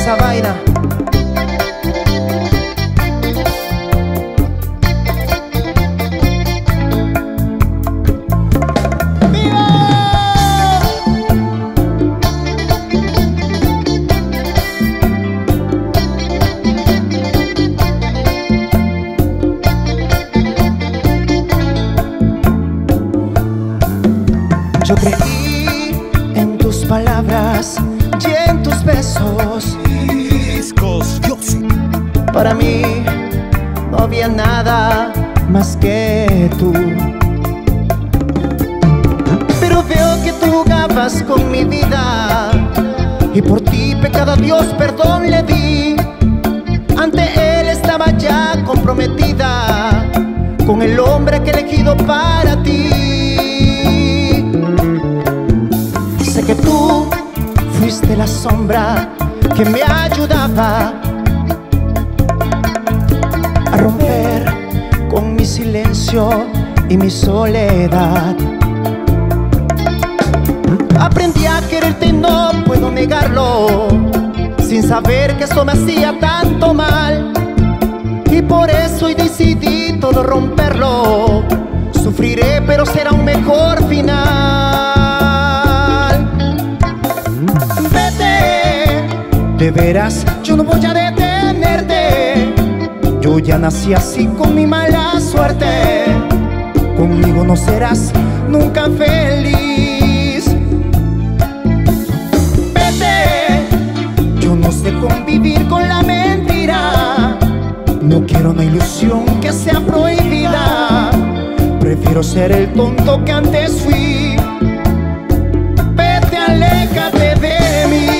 esa vaina. Yo creí en tus palabras y en tus besos. Para mí no había nada más que tú. Pero veo que tú jugabas con mi vida, y por ti, pecado a Dios, perdón le di. Ante Él estaba ya comprometida con el hombre que he elegido para ti. Sé que tú fuiste la sombra que me ayudaba a romper con mi silencio y mi soledad. Aprendí a quererte y no puedo negarlo, sin saber que eso me hacía tanto mal. Y por eso hoy decidí todo romperlo. Sufriré, pero será un mejor final. De veras, yo no voy a detenerte. Yo ya nací así con mi mala suerte. Conmigo no serás nunca feliz. Vete. Yo no sé convivir con la mentira. No quiero una ilusión que sea prohibida. Prefiero ser el tonto que antes fui. Vete, aléjate de mí.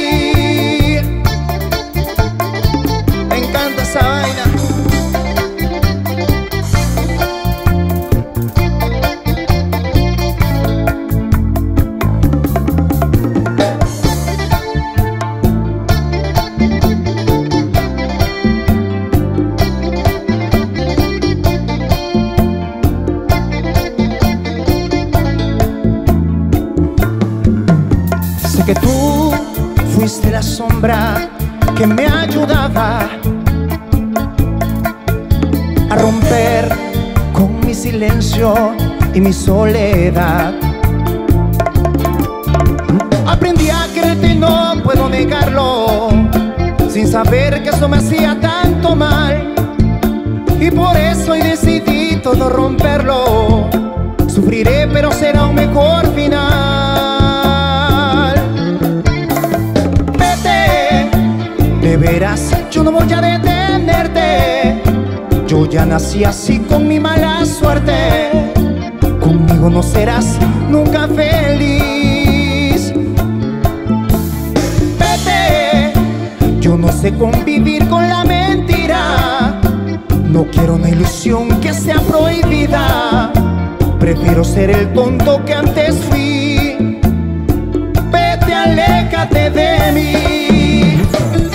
Sé que tú fuiste la sombra que me ayudaba a romper con mi silencio y mi soledad. Aprendí a quererte y no puedo negarlo, sin saber que eso me hacía tanto mal. Y por eso hoy decidí todo romperlo. Sufriré, pero será un mejor final. De veras, yo no voy a detenerte. Yo ya nací así con mi mala suerte. Conmigo no serás nunca feliz. Vete. Yo no sé convivir con la mentira. No quiero una ilusión que sea prohibida. Prefiero ser el tonto que antes fui. Vete, aléjate de mí.